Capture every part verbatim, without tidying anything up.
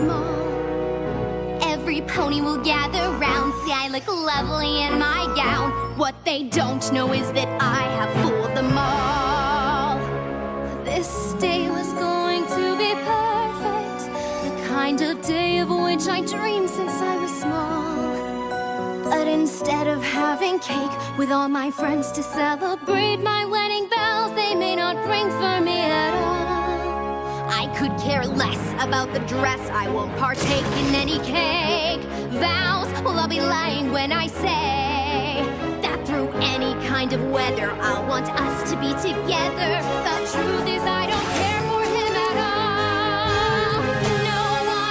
small. Every pony will gather round. See, I look lovely in my gown. What they don't know is that I have fooled them all. This day was going to be perfect, the kind of day of which I dreamed since I was small. But instead of having cake with all my friends to celebrate my wedding bells, they may not ring for me at all. I could care less about the dress. I won't partake in any cake. Vows, well, I'll be lying when I say that through any kind of weather, I'll want us to be together. The truth is I don't care for him at all. No,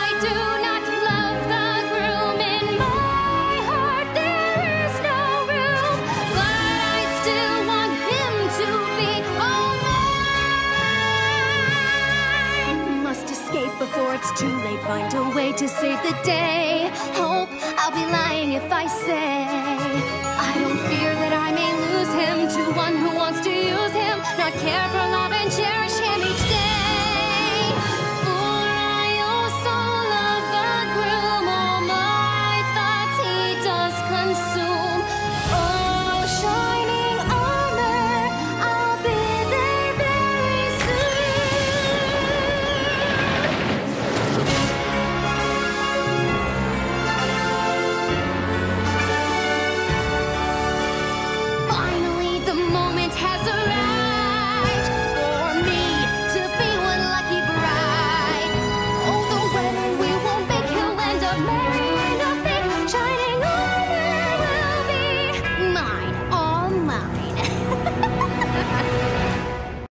I do not love the groom. In my heart there is no room, but I still want him to be all mine. Must escape before it's too late. Find a way to save the day. Hope I'll be lying if I say I don't fear that I may lose him to one who wants to use him, not care for love and charity.